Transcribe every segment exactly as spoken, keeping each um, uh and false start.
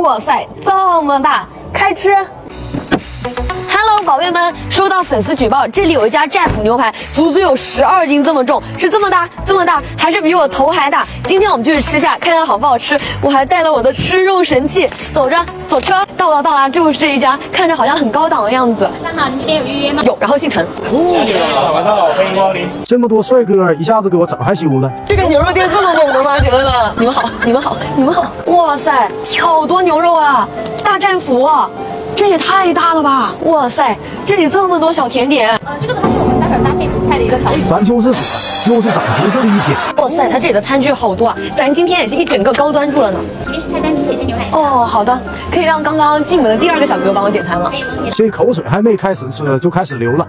哇塞，这么大，开吃！ Hello， 宝贝们，收到粉丝举报，这里有一家寨府牛排，足足有十二斤这么重，是这么大，这么大，还是比我头还大。今天我们就去吃下，看看好不好吃。我还带了我的吃肉神器，走着，走车，到了，到了，就是这一家，看着好像很高档的样子。晚上好，您这边有预约吗？有，然后姓陈。哦，晚上好，欢迎光临。这么多帅哥，一下子给我整害羞了。这个牛肉店这么猛的吗？姐妹们，你们好，你们好，你们好。哇塞，好多牛肉啊，大战斧啊。 这也太大了吧！哇塞，这里这么多小甜点。呃，这个的话是我们待会儿搭配主菜的一个调味。咱就是说，又是长知识的一天。哇塞，他这里的餐具好多啊！咱今天也是一整个高端住了呢。临时菜单请点些牛奶。哦，好的，可以让刚刚进门的第二个小哥帮我点餐吗？这口水还没开始吃就开始流了。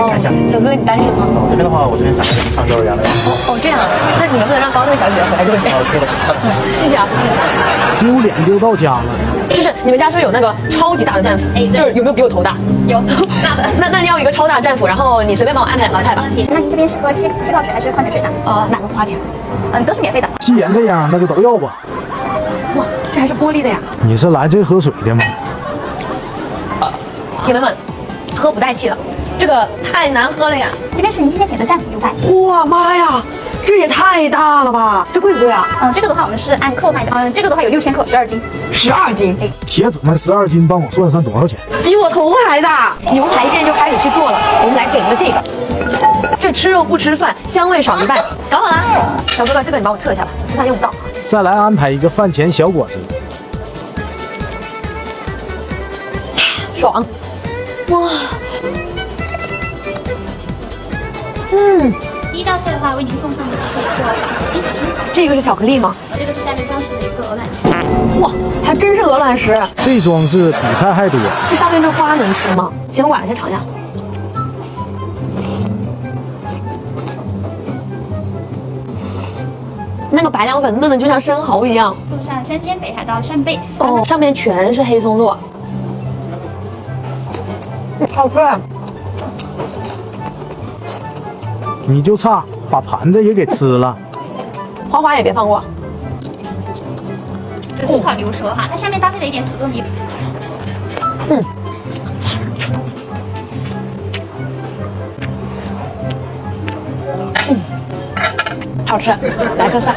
哦，看一下，小哥你单身吗？我这边的话，我这边三个人上幼儿园了。哦，这样啊？那你能不能让高那个小姐回来这边？哦，可以的，上来。谢谢啊，谢谢。 丢脸丢到家了，就是你们家是不是有那个超级大的战斧？哎，就是有没有比我头大？有，大的。那那要一个超大战斧，然后你随便帮我安排两道菜吧。那您这边是喝气气泡水还是矿泉水的？呃，哪个花钱？嗯，都是免费的。既然这样，那就都要吧。哇，这还是玻璃的呀！你是来这喝水的吗？姐妹们，喝不带气的，这个太难喝了呀！这边是您今天点的战斧牛排。哇妈呀！ 这也太大了吧！这贵不贵啊？嗯，这个的话我们是按克卖的。嗯，这个的话有六千克，十二斤。十二斤，哎，铁子们，十二斤，帮我算算多少钱？比我头还大！牛排现在就开始去做了，我们来整个这个。这吃肉不吃饭，香味少一半。搞好啦，小哥哥，这个你帮我撤一下吧，吃饭用不到。再来安排一个饭前小果子，爽！哇，嗯。 第一道菜的话，为您送上的是一个巧克力。这个是巧克力吗？这个是下面装饰的一个鹅卵石。哇，还真是鹅卵石！这装饰比菜还多。这上面这花能吃吗？行，我晚上先尝一下。那个白凉粉嫩的就像生蚝一样。送上山鲜北海道扇贝。哦，上面全是黑松露。好吃。 你就差把盘子也给吃了，花花也别放过。这是烤牛舌哈，它下面搭配了一点土豆泥。嗯，嗯，好吃，来颗蒜。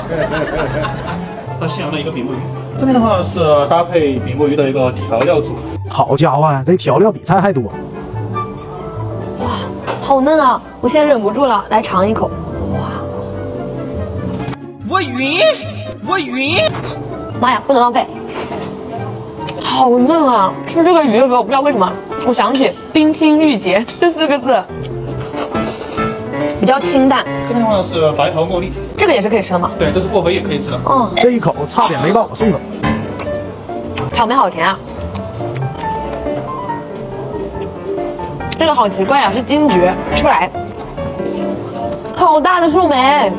它西洋的一个比目鱼，这边的话是搭配比目鱼的一个调料组。好家伙啊，这调料比菜还多。 好嫩啊！我现在忍不住了，来尝一口。哇！我晕，我晕！妈呀，不能浪费！好嫩啊！吃这个鱼的时候，我不知道为什么，我想起“冰清玉洁”这四个字，比较清淡。这边的话是白桃茉莉，这个也是可以吃的吗？对，这是薄荷叶可以吃的。嗯，这一口差点没把我送走。草莓好甜啊！ 这个好奇怪啊，是金桔，吃不来。好大的树莓！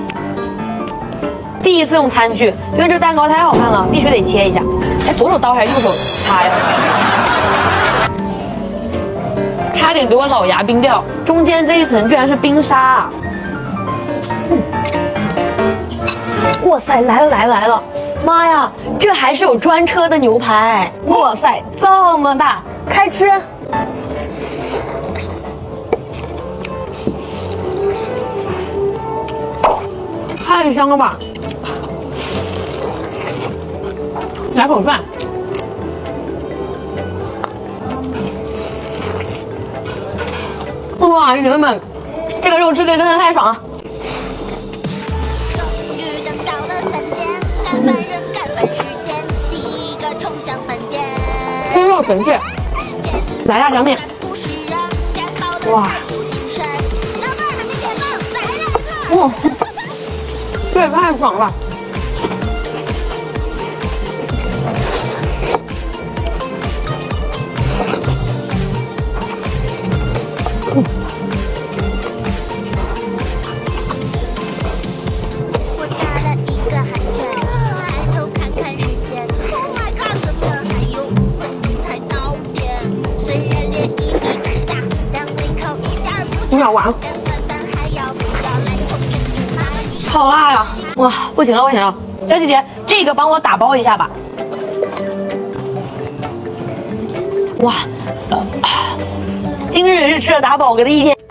第一次用餐具，因为这蛋糕太好看了，必须得切一下。哎，左手刀还是右手擦呀？差点给我老牙冰掉。中间这一层居然是冰沙、啊嗯！哇塞，来了来了来了！妈呀，这还是有专车的牛排！哇塞，这么大，开吃！ 太香了吧！来口蒜，哇，姐妹们，这个肉质地真的太爽了！终于等到了饭店，赶饭人赶饭时间，第一个冲向饭店。吃肉神器，来辣椒面，哇！哇！ 这也太爽了！我打了一个寒战，抬头看看时间 ，Oh my god， 怎么还有五分钟才到点？虽然脸已经大，但胃口一点不重。你好玩。 好辣呀！哇，不行了，不行了，小姐姐，这个帮我打包一下吧。哇，呃、今日是吃了打饱嗝的一天。